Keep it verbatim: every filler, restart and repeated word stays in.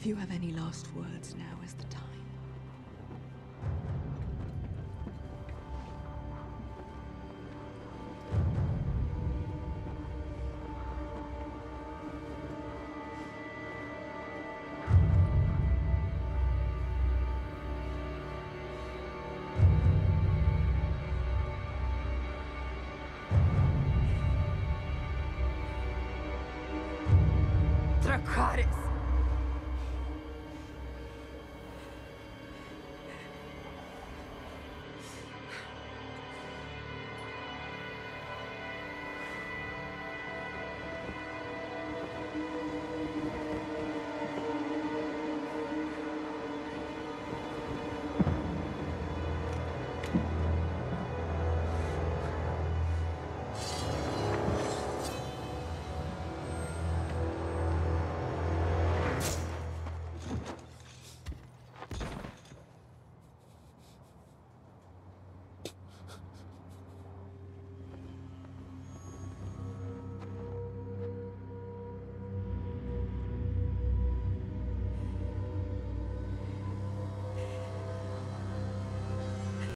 If you have any last words, now is the time.